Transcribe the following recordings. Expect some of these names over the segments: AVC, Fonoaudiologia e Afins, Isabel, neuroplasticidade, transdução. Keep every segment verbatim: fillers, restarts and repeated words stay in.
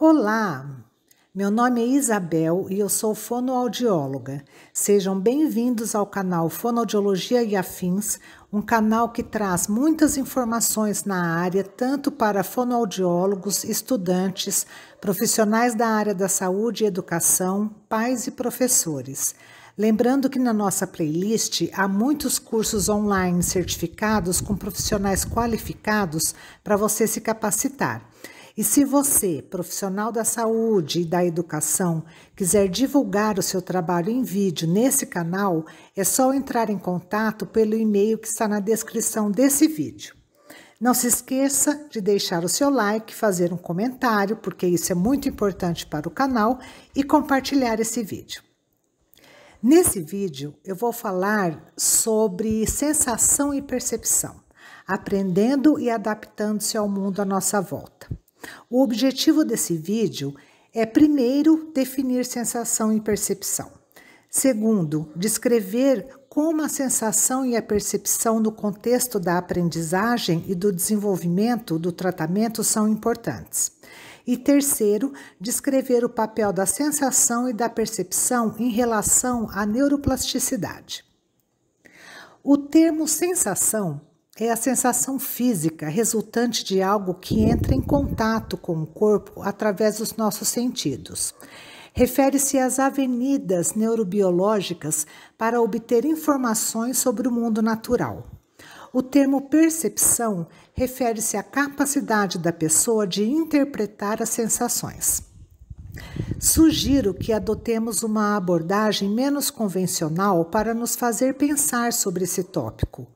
Olá, meu nome é Isabel e eu sou fonoaudióloga. Sejam bem-vindos ao canal Fonoaudiologia e Afins, um canal que traz muitas informações na área, tanto para fonoaudiólogos, estudantes, profissionais da área da saúde e educação, pais e professores. Lembrando que na nossa playlist há muitos cursos online certificados com profissionais qualificados para você se capacitar. E se você, profissional da saúde e da educação, quiser divulgar o seu trabalho em vídeo nesse canal, é só entrar em contato pelo e-mail que está na descrição desse vídeo. Não se esqueça de deixar o seu like, fazer um comentário, porque isso é muito importante para o canal, e compartilhar esse vídeo. Nesse vídeo eu vou falar sobre sensação e percepção, aprendendo e adaptando-se ao mundo à nossa volta. O objetivo desse vídeo é, primeiro, definir sensação e percepção. Segundo, descrever como a sensação e a percepção no contexto da aprendizagem e do desenvolvimento do tratamento são importantes. E terceiro, descrever o papel da sensação e da percepção em relação à neuroplasticidade. O termo sensação é a sensação física resultante de algo que entra em contato com o corpo através dos nossos sentidos. Refere-se às avenidas neurobiológicas para obter informações sobre o mundo natural. O termo percepção refere-se à capacidade da pessoa de interpretar as sensações. Sugiro que adotemos uma abordagem menos convencional para nos fazer pensar sobre esse tópico.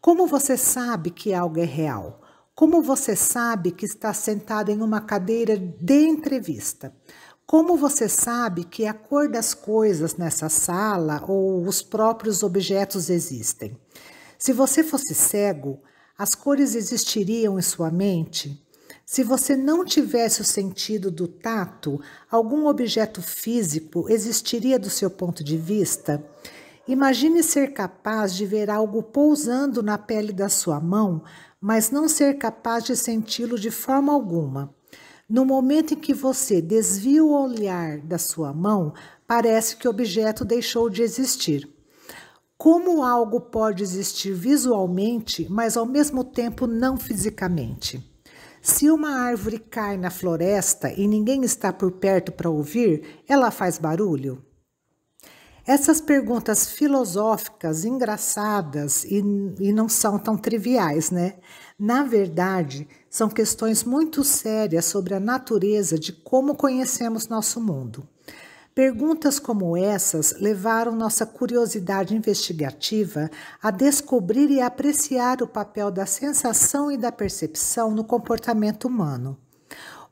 Como você sabe que algo é real? Como você sabe que está sentado em uma cadeira de entrevista? Como você sabe que a cor das coisas nessa sala ou os próprios objetos existem? Se você fosse cego, as cores existiriam em sua mente? Se você não tivesse o sentido do tato, algum objeto físico existiria do seu ponto de vista? Imagine ser capaz de ver algo pousando na pele da sua mão, mas não ser capaz de senti-lo de forma alguma. No momento em que você desvia o olhar da sua mão, parece que o objeto deixou de existir. Como algo pode existir visualmente, mas ao mesmo tempo não fisicamente? Se uma árvore cai na floresta e ninguém está por perto para ouvir, ela faz barulho? Essas perguntas filosóficas, engraçadas e, e não são tão triviais, né? Na verdade, são questões muito sérias sobre a natureza de como conhecemos nosso mundo. Perguntas como essas levaram nossa curiosidade investigativa a descobrir e apreciar o papel da sensação e da percepção no comportamento humano.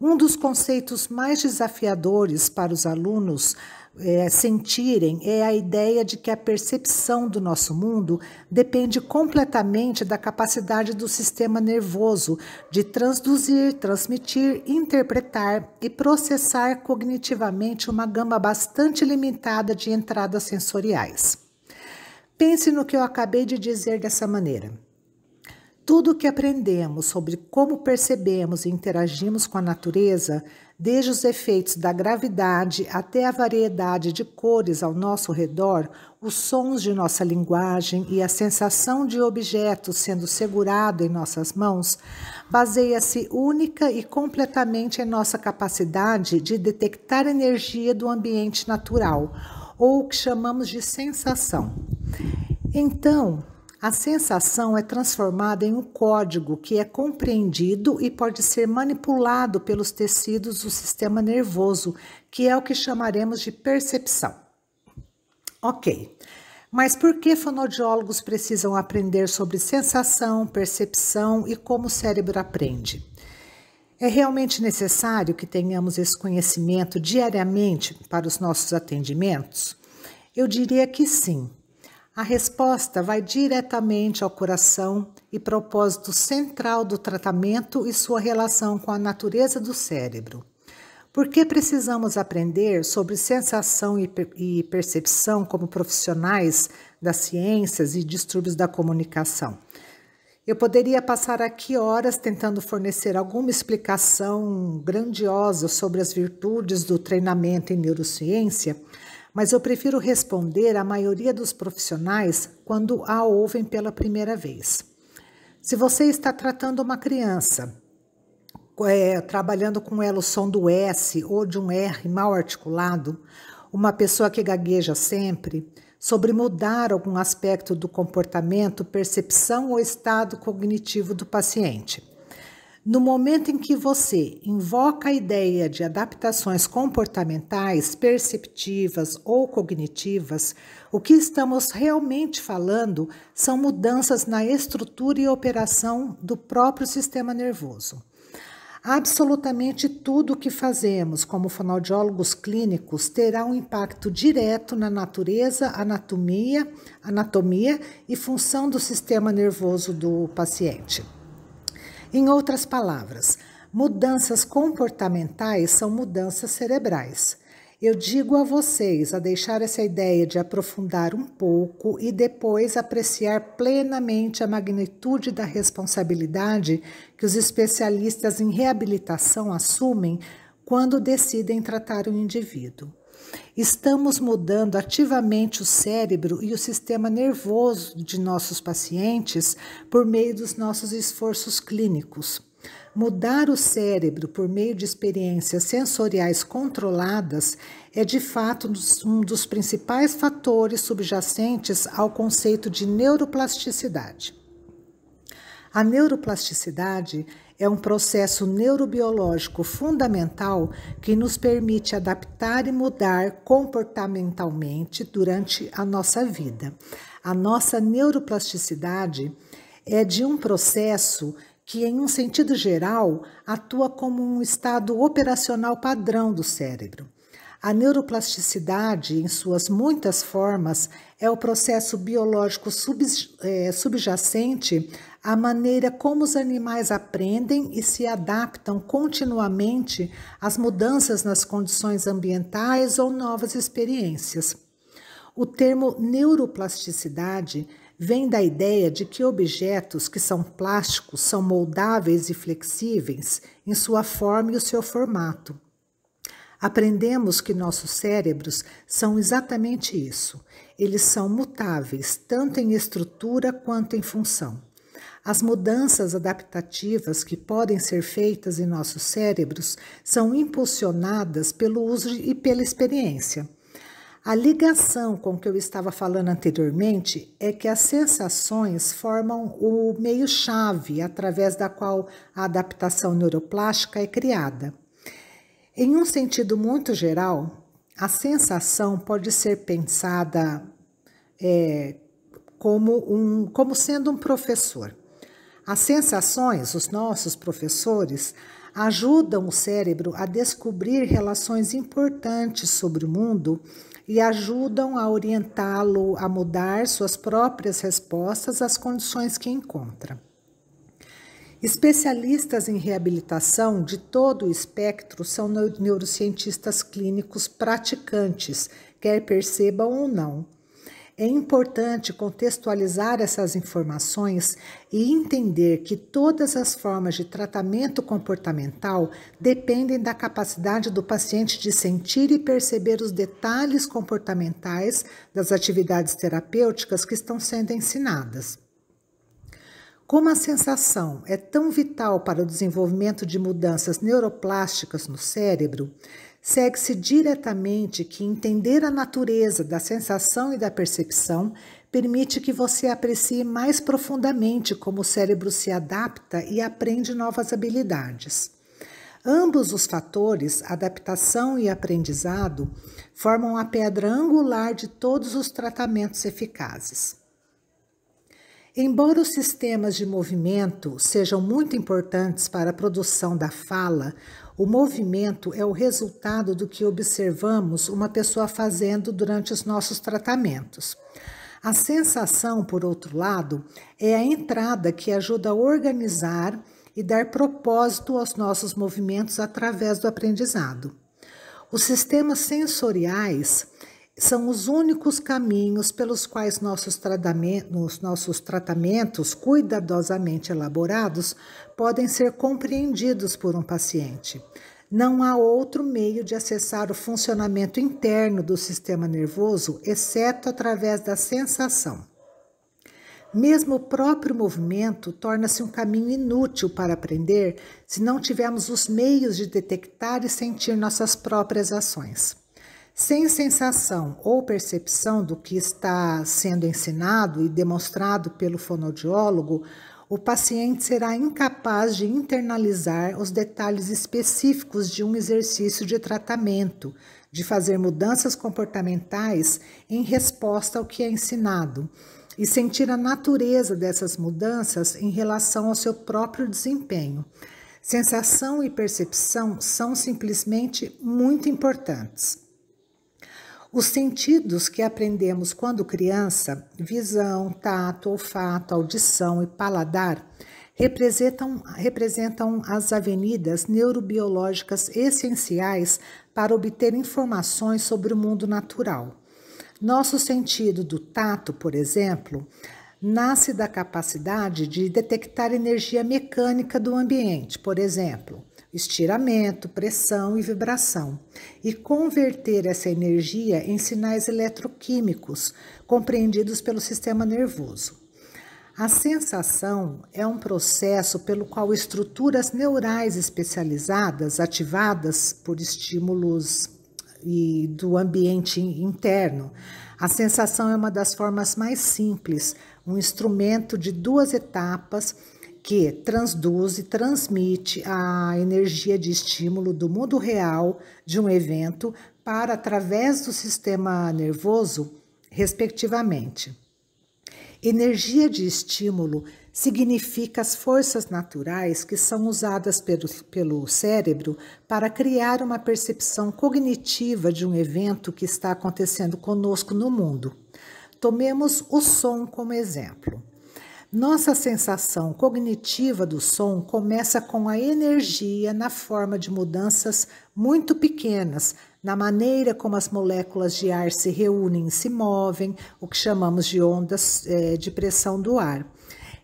Um dos conceitos mais desafiadores para os alunos É, sentirem é a ideia de que a percepção do nosso mundo depende completamente da capacidade do sistema nervoso de transduzir, transmitir, interpretar e processar cognitivamente uma gama bastante limitada de entradas sensoriais. Pense no que eu acabei de dizer dessa maneira. Tudo o que aprendemos sobre como percebemos e interagimos com a natureza, desde os efeitos da gravidade até a variedade de cores ao nosso redor, os sons de nossa linguagem e a sensação de objetos sendo segurado em nossas mãos, baseia-se única e completamente em nossa capacidade de detectar energia do ambiente natural, ou o que chamamos de sensação. Então, a sensação é transformada em um código que é compreendido e pode ser manipulado pelos tecidos do sistema nervoso, que é o que chamaremos de percepção. Ok, mas por que fonoaudiólogos precisam aprender sobre sensação, percepção e como o cérebro aprende? É realmente necessário que tenhamos esse conhecimento diariamente para os nossos atendimentos? Eu diria que sim. A resposta vai diretamente ao coração e propósito central do tratamento e sua relação com a natureza do cérebro. Por que precisamos aprender sobre sensação e percepção como profissionais das ciências e distúrbios da comunicação? Eu poderia passar aqui horas tentando fornecer alguma explicação grandiosa sobre as virtudes do treinamento em neurociência, mas eu prefiro responder à maioria dos profissionais quando a ouvem pela primeira vez. Se você está tratando uma criança, é, trabalhando com ela o som do S ou de um R mal articulado, uma pessoa que gagueja sempre, sobre mudar algum aspecto do comportamento, percepção ou estado cognitivo do paciente. No momento em que você invoca a ideia de adaptações comportamentais, perceptivas ou cognitivas, o que estamos realmente falando são mudanças na estrutura e operação do próprio sistema nervoso. Absolutamente tudo o que fazemos como fonoaudiólogos clínicos terá um impacto direto na natureza, anatomia, anatomia e função do sistema nervoso do paciente. Em outras palavras, mudanças comportamentais são mudanças cerebrais. Eu digo a vocês a deixar essa ideia de aprofundar um pouco e depois apreciar plenamente a magnitude da responsabilidade que os especialistas em reabilitação assumem quando decidem tratar um indivíduo. Estamos mudando ativamente o cérebro e o sistema nervoso de nossos pacientes por meio dos nossos esforços clínicos. Mudar o cérebro por meio de experiências sensoriais controladas é, de fato, um dos principais fatores subjacentes ao conceito de neuroplasticidade. A neuroplasticidade é um processo neurobiológico fundamental que nos permite adaptar e mudar comportamentalmente durante a nossa vida. A nossa neuroplasticidade é de um processo que, em um sentido geral, atua como um estado operacional padrão do cérebro. A neuroplasticidade, em suas muitas formas, é o processo biológico sub, é, subjacente à maneira como os animais aprendem e se adaptam continuamente às mudanças nas condições ambientais ou novas experiências. O termo neuroplasticidade vem da ideia de que objetos que são plásticos são moldáveis e flexíveis em sua forma e o seu formato. Aprendemos que nossos cérebros são exatamente isso. Eles são mutáveis, tanto em estrutura quanto em função. As mudanças adaptativas que podem ser feitas em nossos cérebros são impulsionadas pelo uso e pela experiência. A ligação com o que eu estava falando anteriormente é que as sensações formam o meio-chave através da qual a adaptação neuroplástica é criada. Em um sentido muito geral, a sensação pode ser pensada é, como, um, como sendo um professor. As sensações, os nossos professores, ajudam o cérebro a descobrir relações importantes sobre o mundo e ajudam a orientá-lo a mudar suas próprias respostas às condições que encontra. Especialistas em reabilitação de todo o espectro são neurocientistas clínicos praticantes, quer percebam ou não. É importante contextualizar essas informações e entender que todas as formas de tratamento comportamental dependem da capacidade do paciente de sentir e perceber os detalhes comportamentais das atividades terapêuticas que estão sendo ensinadas. Como a sensação é tão vital para o desenvolvimento de mudanças neuroplásticas no cérebro, segue-se diretamente que entender a natureza da sensação e da percepção permite que você aprecie mais profundamente como o cérebro se adapta e aprende novas habilidades. Ambos os fatores, adaptação e aprendizado, formam a pedra angular de todos os tratamentos eficazes. Embora os sistemas de movimento sejam muito importantes para a produção da fala, o movimento é o resultado do que observamos uma pessoa fazendo durante os nossos tratamentos. A sensação, por outro lado, é a entrada que ajuda a organizar e dar propósito aos nossos movimentos através do aprendizado. Os sistemas sensoriais são os únicos caminhos pelos quais nossos tratamentos, nossos tratamentos cuidadosamente elaborados podem ser compreendidos por um paciente. Não há outro meio de acessar o funcionamento interno do sistema nervoso, exceto através da sensação. Mesmo o próprio movimento torna-se um caminho inútil para aprender se não tivermos os meios de detectar e sentir nossas próprias ações. Sem sensação ou percepção do que está sendo ensinado e demonstrado pelo fonoaudiólogo, o paciente será incapaz de internalizar os detalhes específicos de um exercício de tratamento, de fazer mudanças comportamentais em resposta ao que é ensinado, e sentir a natureza dessas mudanças em relação ao seu próprio desempenho. Sensação e percepção são simplesmente muito importantes. Os sentidos que aprendemos quando criança, visão, tato, olfato, audição e paladar, representam, representam as avenidas neurobiológicas essenciais para obter informações sobre o mundo natural. Nosso sentido do tato, por exemplo, nasce da capacidade de detectar energia mecânica do ambiente, por exemplo, estiramento, pressão e vibração, e converter essa energia em sinais eletroquímicos, compreendidos pelo sistema nervoso. A sensação é um processo pelo qual estruturas neurais especializadas, ativadas por estímulos e do ambiente interno. A sensação é uma das formas mais simples, um instrumento de duas etapas que transduz e transmite a energia de estímulo do mundo real de um evento para através do sistema nervoso, respectivamente. Energia de estímulo significa as forças naturais que são usadas pelo, pelo cérebro para criar uma percepção cognitiva de um evento que está acontecendo conosco no mundo. Tomemos o som como exemplo. Nossa sensação cognitiva do som começa com a energia na forma de mudanças muito pequenas, na maneira como as moléculas de ar se reúnem e se movem, o que chamamos de ondas é, de pressão do ar.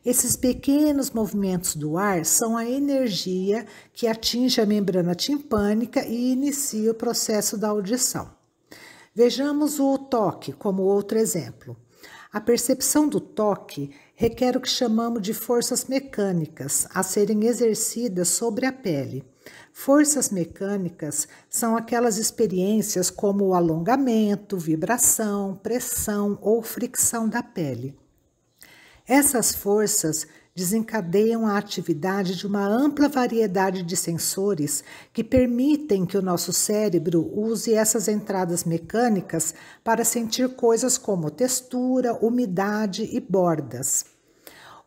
Esses pequenos movimentos do ar são a energia que atinge a membrana timpânica e inicia o processo da audição. Vejamos o toque como outro exemplo. A percepção do toque requer o que chamamos de forças mecânicas a serem exercidas sobre a pele. Forças mecânicas são aquelas experiências como alongamento, vibração, pressão ou fricção da pele. Essas forças desencadeiam a atividade de uma ampla variedade de sensores que permitem que o nosso cérebro use essas entradas mecânicas para sentir coisas como textura, umidade e bordas.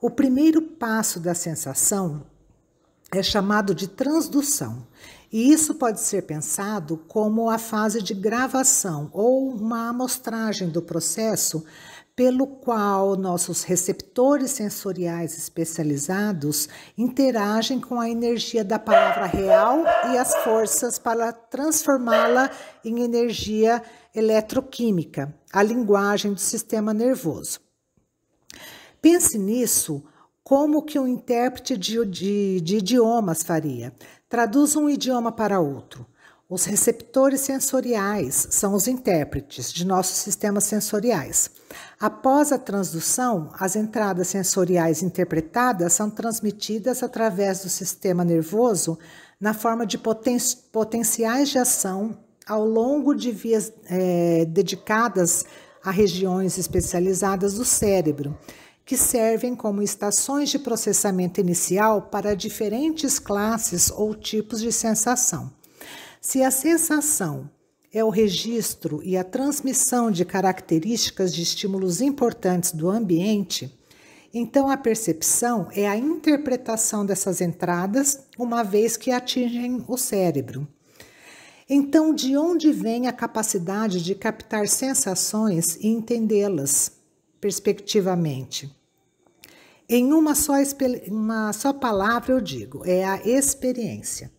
O primeiro passo da sensação é chamado de transdução, e isso pode ser pensado como a fase de gravação ou uma amostragem do processo pelo qual nossos receptores sensoriais especializados interagem com a energia da palavra real e as forças para transformá-la em energia eletroquímica, a linguagem do sistema nervoso. Pense nisso como que um intérprete de, de, de idiomas faria. Traduz um idioma para outro. Os receptores sensoriais são os intérpretes de nossos sistemas sensoriais. Após a transdução, as entradas sensoriais interpretadas são transmitidas através do sistema nervoso na forma de poten- potenciais de ação ao longo de vias é, dedicadas a regiões especializadas do cérebro, que servem como estações de processamento inicial para diferentes classes ou tipos de sensação. Se a sensação é o registro e a transmissão de características de estímulos importantes do ambiente, então a percepção é a interpretação dessas entradas, uma vez que atingem o cérebro. Então, de onde vem a capacidade de captar sensações e entendê-las, perspectivamente? Em uma só, uma só palavra eu digo, é a experiência.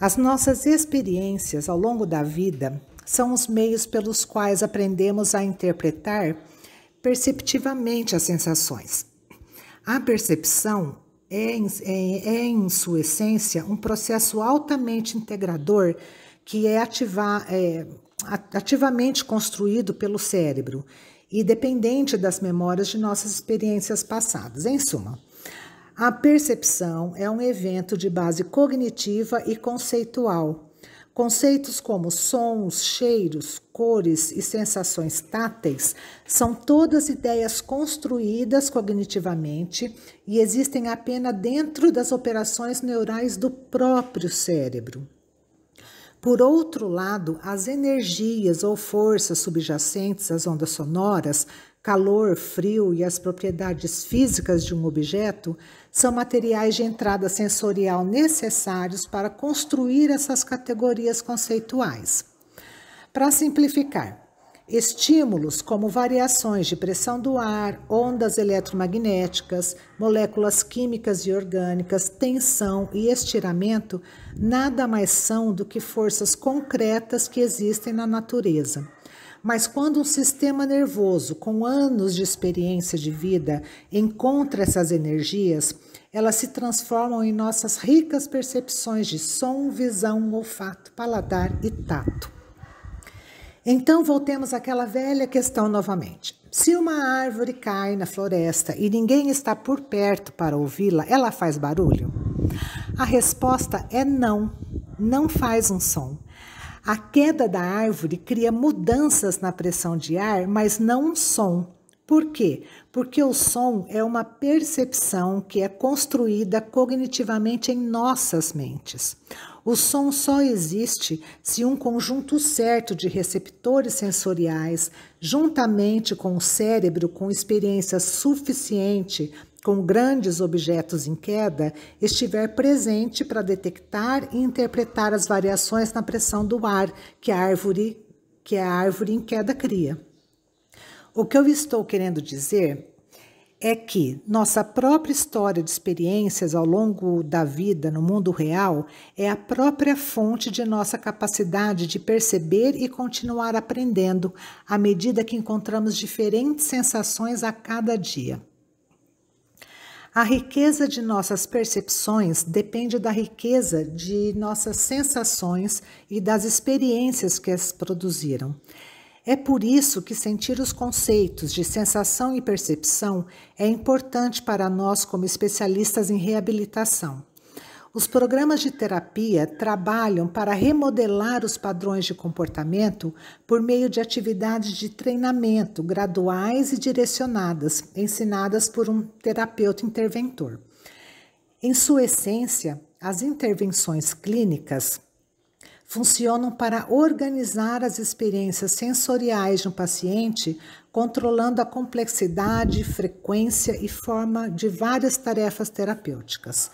As nossas experiências ao longo da vida são os meios pelos quais aprendemos a interpretar perceptivamente as sensações. A percepção é, é, é em sua essência, um processo altamente integrador que é, ativar, é ativamente construído pelo cérebro e dependente das memórias de nossas experiências passadas. Em suma, a percepção é um evento de base cognitiva e conceitual. Conceitos como sons, cheiros, cores e sensações táteis são todas ideias construídas cognitivamente e existem apenas dentro das operações neurais do próprio cérebro. Por outro lado, as energias ou forças subjacentes às ondas sonoras, calor, frio e as propriedades físicas de um objeto são materiais de entrada sensorial necessários para construir essas categorias conceituais. Para simplificar, estímulos como variações de pressão do ar, ondas eletromagnéticas, moléculas químicas e orgânicas, tensão e estiramento nada mais são do que forças concretas que existem na natureza. Mas quando um sistema nervoso com anos de experiência de vida encontra essas energias, elas se transformam em nossas ricas percepções de som, visão, olfato, paladar e tato. Então voltemos àquela velha questão novamente. Se uma árvore cai na floresta e ninguém está por perto para ouvi-la, ela faz barulho? A resposta é não, não faz um som. A queda da árvore cria mudanças na pressão de ar, mas não um som. Por quê? Porque o som é uma percepção que é construída cognitivamente em nossas mentes. O som só existe se um conjunto certo de receptores sensoriais, juntamente com o cérebro com experiência suficiente com grandes objetos em queda, estiver presente para detectar e interpretar as variações na pressão do ar que a árvore, que a árvore em queda cria. O que eu estou querendo dizer é que nossa própria história de experiências ao longo da vida no mundo real é a própria fonte de nossa capacidade de perceber e continuar aprendendo à medida que encontramos diferentes sensações a cada dia. A riqueza de nossas percepções depende da riqueza de nossas sensações e das experiências que as produziram. É por isso que sentir os conceitos de sensação e percepção é importante para nós como especialistas em reabilitação. Os programas de terapia trabalham para remodelar os padrões de comportamento por meio de atividades de treinamento graduais e direcionadas, ensinadas por um terapeuta interventor. Em sua essência, as intervenções clínicas funcionam para organizar as experiências sensoriais de um paciente, controlando a complexidade, frequência e forma de várias tarefas terapêuticas.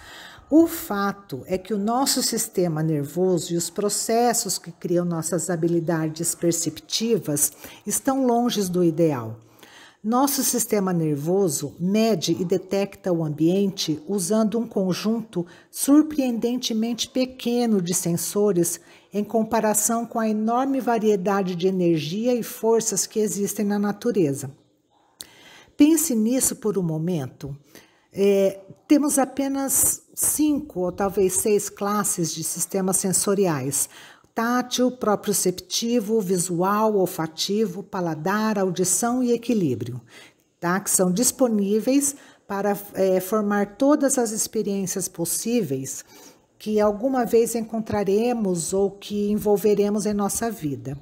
O fato é que o nosso sistema nervoso e os processos que criam nossas habilidades perceptivas estão longe do ideal. Nosso sistema nervoso mede e detecta o ambiente usando um conjunto surpreendentemente pequeno de sensores em comparação com a enorme variedade de energia e forças que existem na natureza. Pense nisso por um momento. É, temos apenas cinco ou talvez seis classes de sistemas sensoriais: tátil, proprioceptivo, visual, olfativo, paladar, audição e equilíbrio, tá? Que são disponíveis para é, formar todas as experiências possíveis que alguma vez encontraremos ou que envolveremos em nossa vida.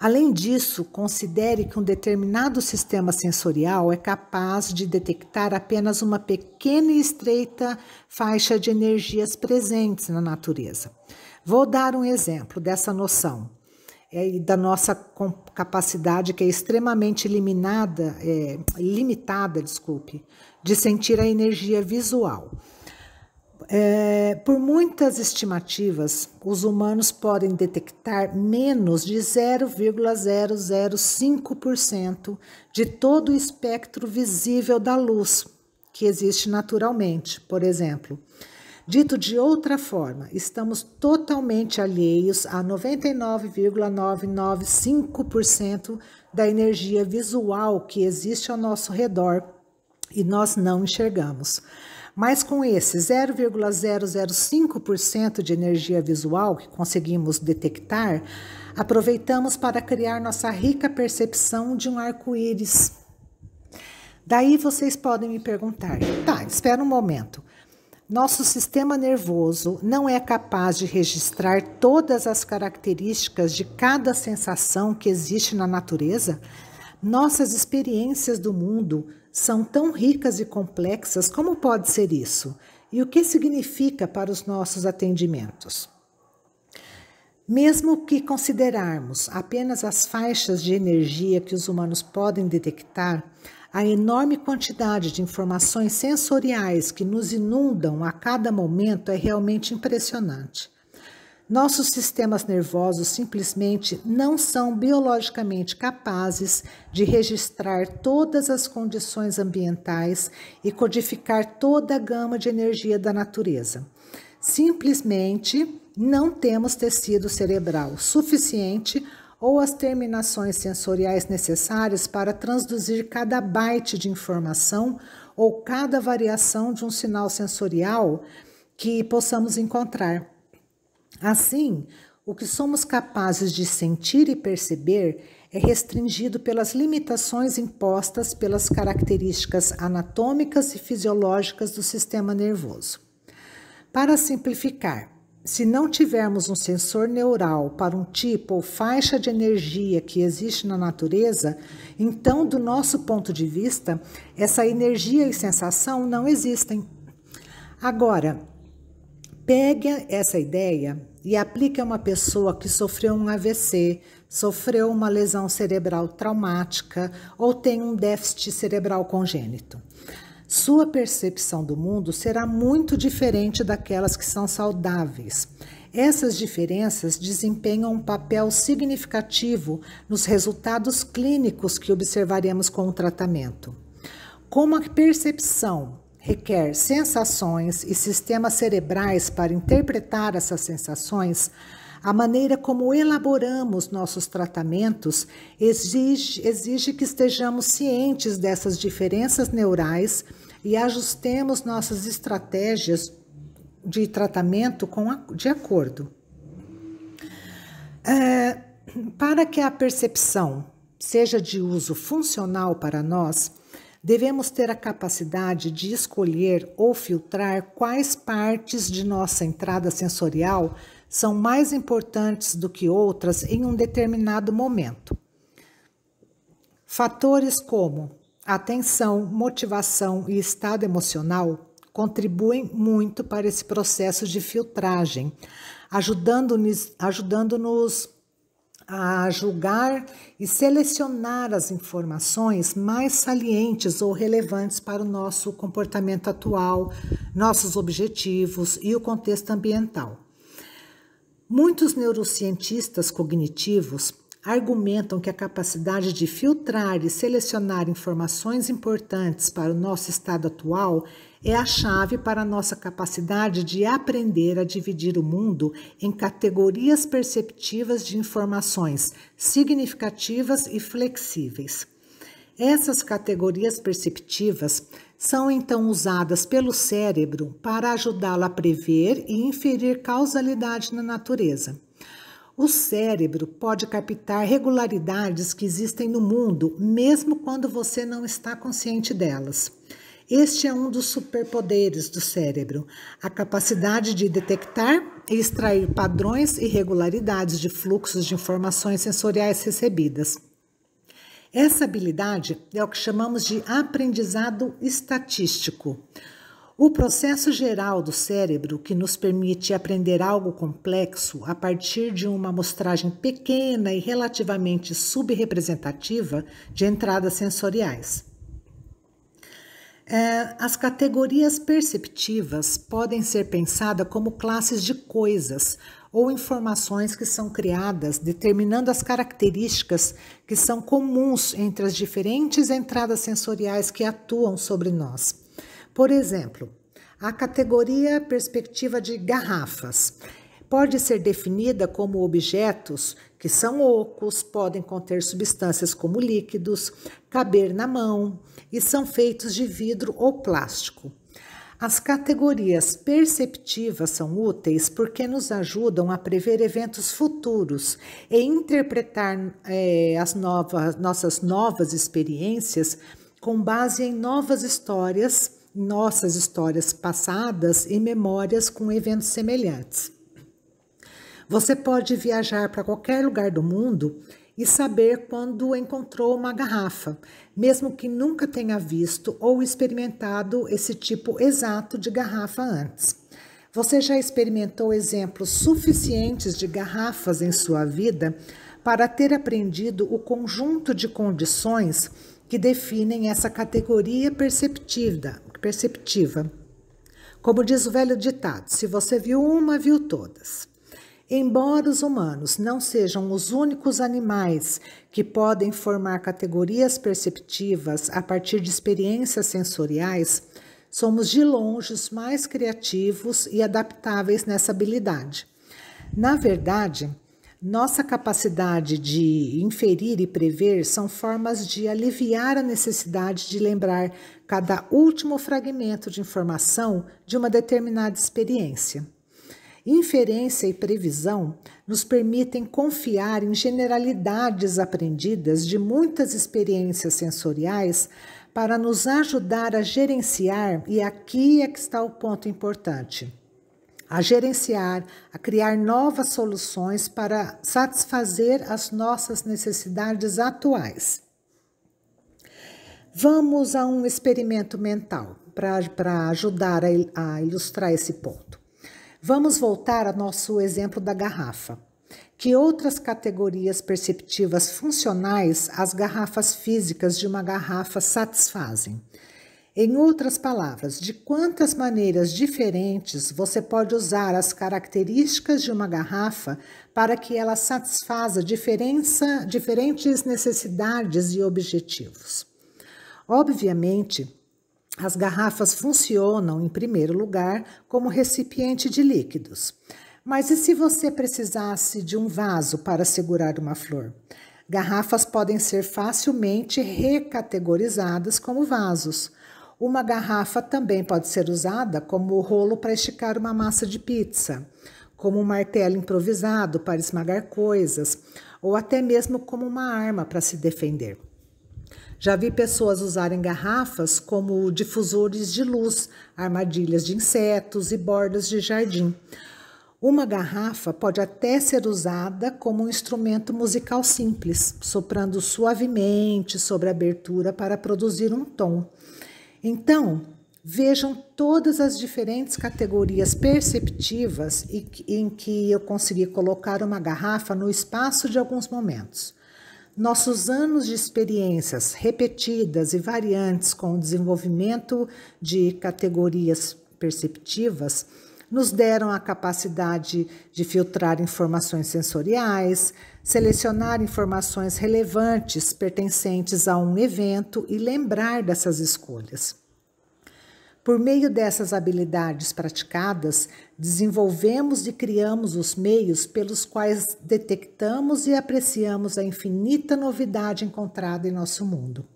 Além disso, considere que um determinado sistema sensorial é capaz de detectar apenas uma pequena e estreita faixa de energias presentes na natureza. Vou dar um exemplo dessa noção e é, da nossa capacidade, que é extremamente limitada, é, limitada, desculpe, de sentir a energia visual. É, por muitas estimativas, os humanos podem detectar menos de zero vírgula zero zero cinco por cento de todo o espectro visível da luz que existe naturalmente, por exemplo. Dito de outra forma, estamos totalmente alheios a noventa e nove vírgula novecentos e noventa e cinco por cento da energia visual que existe ao nosso redor e nós não enxergamos. Mas com esse zero vírgula zero zero cinco por cento de energia visual que conseguimos detectar, aproveitamos para criar nossa rica percepção de um arco-íris. Daí vocês podem me perguntar, tá, espera um momento. Nosso sistema nervoso não é capaz de registrar todas as características de cada sensação que existe na natureza? Nossas experiências do mundo são tão ricas e complexas, como pode ser isso? E o que significa para os nossos atendimentos? Mesmo que considerarmos apenas as faixas de energia que os humanos podem detectar, a enorme quantidade de informações sensoriais que nos inundam a cada momento é realmente impressionante. Nossos sistemas nervosos simplesmente não são biologicamente capazes de registrar todas as condições ambientais e codificar toda a gama de energia da natureza. Simplesmente não temos tecido cerebral suficiente ou as terminações sensoriais necessárias para transduzir cada byte de informação ou cada variação de um sinal sensorial que possamos encontrar. Assim, o que somos capazes de sentir e perceber é restringido pelas limitações impostas pelas características anatômicas e fisiológicas do sistema nervoso. Para simplificar, se não tivermos um sensor neural para um tipo ou faixa de energia que existe na natureza, então, do nosso ponto de vista, essa energia e sensação não existem. Agora, pegue essa ideia e aplique a uma pessoa que sofreu um A V C, sofreu uma lesão cerebral traumática ou tem um déficit cerebral congênito. Sua percepção do mundo será muito diferente daquelas que são saudáveis. Essas diferenças desempenham um papel significativo nos resultados clínicos que observaremos com o tratamento. Como a percepção requer sensações e sistemas cerebrais para interpretar essas sensações, a maneira como elaboramos nossos tratamentos exige, exige que estejamos cientes dessas diferenças neurais e ajustemos nossas estratégias de tratamento com a, de acordo. É, para que a percepção seja de uso funcional para nós, devemos ter a capacidade de escolher ou filtrar quais partes de nossa entrada sensorial são mais importantes do que outras em um determinado momento. Fatores como atenção, motivação e estado emocional contribuem muito para esse processo de filtragem, ajudando-nos, ajudando-nos a julgar e selecionar as informações mais salientes ou relevantes para o nosso comportamento atual, nossos objetivos e o contexto ambiental. Muitos neurocientistas cognitivos argumentam que a capacidade de filtrar e selecionar informações importantes para o nosso estado atual é a chave para a nossa capacidade de aprender a dividir o mundo em categorias perceptivas de informações significativas e flexíveis. Essas categorias perceptivas são então usadas pelo cérebro para ajudá-lo a prever e inferir causalidade na natureza. O cérebro pode captar regularidades que existem no mundo, mesmo quando você não está consciente delas. Este é um dos superpoderes do cérebro, a capacidade de detectar e extrair padrões e regularidades de fluxos de informações sensoriais recebidas. Essa habilidade é o que chamamos de aprendizado estatístico. O processo geral do cérebro que nos permite aprender algo complexo a partir de uma amostragem pequena e relativamente subrepresentativa de entradas sensoriais. É, as categorias perceptivas podem ser pensadas como classes de coisas ou informações que são criadas, determinando as características que são comuns entre as diferentes entradas sensoriais que atuam sobre nós. Por exemplo, A categoria perspectiva de garrafas pode ser definida como objetos que são ocos, podem conter substâncias como líquidos, caber na mão e são feitos de vidro ou plástico. As categorias perceptivas são úteis porque nos ajudam a prever eventos futuros e interpretar é, as novas, nossas novas experiências com base em novas histórias, nossas histórias passadas e memórias com eventos semelhantes. Você pode viajar para qualquer lugar do mundo e saber quando encontrou uma garrafa, mesmo que nunca tenha visto ou experimentado esse tipo exato de garrafa antes. Você já experimentou exemplos suficientes de garrafas em sua vida para ter aprendido o conjunto de condições que definem essa categoria perceptiva. perceptiva. Como diz o velho ditado, se você viu uma, viu todas. Embora os humanos não sejam os únicos animais que podem formar categorias perceptivas a partir de experiências sensoriais, somos de longe os mais criativos e adaptáveis nessa habilidade. Na verdade, nossa capacidade de inferir e prever são formas de aliviar a necessidade de lembrar cada último fragmento de informação de uma determinada experiência. Inferência e previsão nos permitem confiar em generalidades aprendidas de muitas experiências sensoriais para nos ajudar a gerenciar, e aqui é que está o ponto importante, a gerenciar, a criar novas soluções para satisfazer as nossas necessidades atuais. Vamos a um experimento mental para ajudar a, a ilustrar esse ponto. Vamos voltar ao nosso exemplo da garrafa. Que outras categorias perceptivas funcionais as garrafas físicas de uma garrafa satisfazem? Em outras palavras, de quantas maneiras diferentes você pode usar as características de uma garrafa para que ela satisfaça diferentes necessidades e objetivos? Obviamente, as garrafas funcionam, em primeiro lugar, como recipiente de líquidos. Mas e se você precisasse de um vaso para segurar uma flor? Garrafas podem ser facilmente recategorizadas como vasos. Uma garrafa também pode ser usada como rolo para esticar uma massa de pizza, como um martelo improvisado para esmagar coisas, ou até mesmo como uma arma para se defender. Já vi pessoas usarem garrafas como difusores de luz, armadilhas de insetos e bordas de jardim. Uma garrafa pode até ser usada como um instrumento musical simples, soprando suavemente sobre a abertura para produzir um tom. Então, vejam todas as diferentes categorias perceptivas em que eu consegui colocar uma garrafa no espaço de alguns momentos. Nossos anos de experiências repetidas e variantes com o desenvolvimento de categorias perceptivas nos deram a capacidade de filtrar informações sensoriais, selecionar informações relevantes pertencentes a um evento e lembrar dessas escolhas. Por meio dessas habilidades praticadas, desenvolvemos e criamos os meios pelos quais detectamos e apreciamos a infinita novidade encontrada em nosso mundo.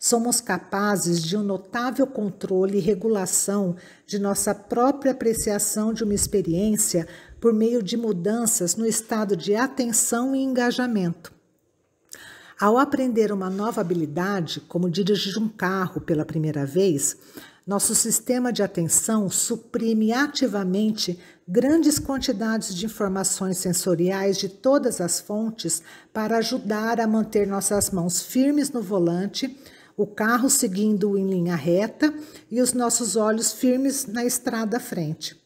Somos capazes de um notável controle e regulação de nossa própria apreciação de uma experiência por meio de mudanças no estado de atenção e engajamento. Ao aprender uma nova habilidade, como dirigir um carro pela primeira vez, nosso sistema de atenção suprime ativamente grandes quantidades de informações sensoriais de todas as fontes para ajudar a manter nossas mãos firmes no volante, o carro seguindo em linha reta e os nossos olhos firmes na estrada à frente.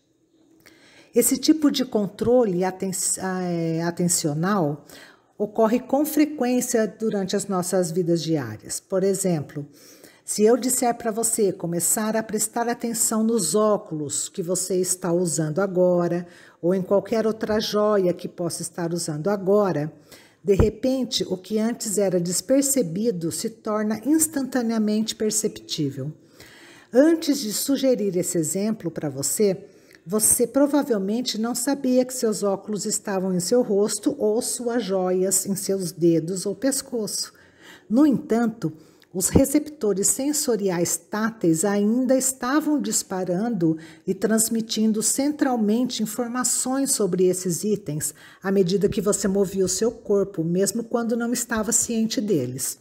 Esse tipo de controle aten- atencional ocorre com frequência durante as nossas vidas diárias. Por exemplo, se eu disser para você começar a prestar atenção nos óculos que você está usando agora, ou em qualquer outra joia que possa estar usando agora, de repente o que antes era despercebido se torna instantaneamente perceptível. Antes de sugerir esse exemplo para você, você provavelmente não sabia que seus óculos estavam em seu rosto ou suas joias em seus dedos ou pescoço. No entanto, os receptores sensoriais táteis ainda estavam disparando e transmitindo centralmente informações sobre esses itens à medida que você movia o seu corpo, mesmo quando não estava ciente deles.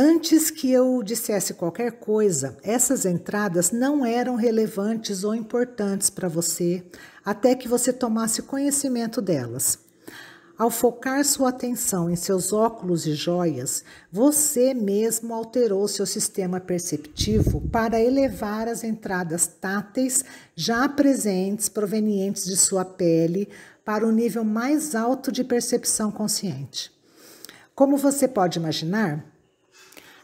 Antes que eu dissesse qualquer coisa, essas entradas não eram relevantes ou importantes para você, até que você tomasse conhecimento delas. Ao focar sua atenção em seus óculos e joias, você mesmo alterou seu sistema perceptivo para elevar as entradas táteis já presentes provenientes de sua pele para o nível mais alto de percepção consciente. Como você pode imaginar,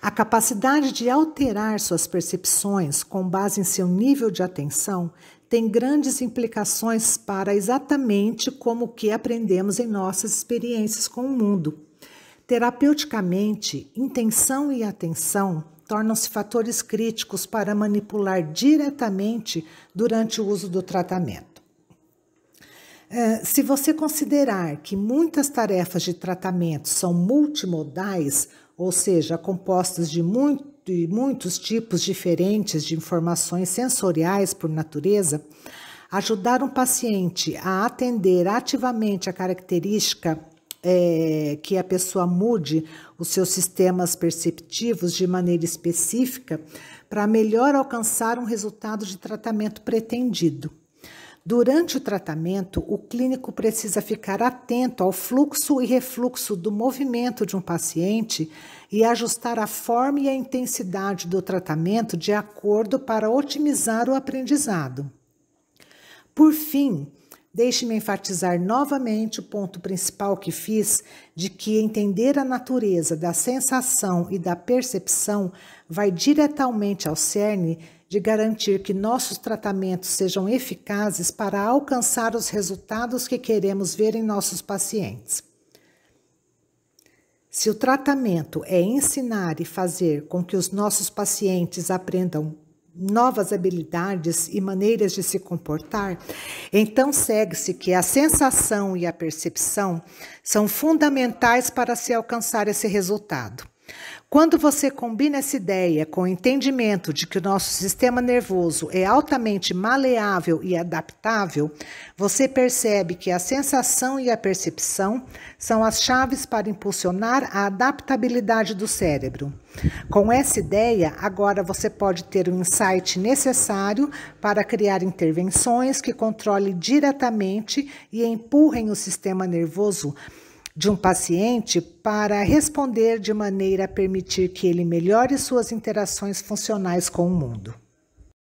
a capacidade de alterar suas percepções com base em seu nível de atenção tem grandes implicações para exatamente como que aprendemos em nossas experiências com o mundo. Terapeuticamente, intenção e atenção tornam-se fatores críticos para manipular diretamente durante o uso do tratamento. Se você considerar que muitas tarefas de tratamento são multimodais, ou seja, compostas de muito de muitos tipos diferentes de informações sensoriais por natureza, ajudar um paciente a atender ativamente a característica é, que a pessoa mude os seus sistemas perceptivos de maneira específica para melhor alcançar um resultado de tratamento pretendido. Durante o tratamento, o clínico precisa ficar atento ao fluxo e refluxo do movimento de um paciente e ajustar a forma e a intensidade do tratamento de acordo para otimizar o aprendizado. Por fim, deixe-me enfatizar novamente o ponto principal que fiz, de que entender a natureza da sensação e da percepção vai diretamente ao cerne de garantir que nossos tratamentos sejam eficazes para alcançar os resultados que queremos ver em nossos pacientes. Se o tratamento é ensinar e fazer com que os nossos pacientes aprendam novas habilidades e maneiras de se comportar, então segue-se que a sensação e a percepção são fundamentais para se alcançar esse resultado. Quando você combina essa ideia com o entendimento de que o nosso sistema nervoso é altamente maleável e adaptável, você percebe que a sensação e a percepção são as chaves para impulsionar a adaptabilidade do cérebro. Com essa ideia, agora você pode ter o insight necessário para criar intervenções que controlem diretamente e empurrem o sistema nervoso de um paciente para responder de maneira a permitir que ele melhore suas interações funcionais com o mundo.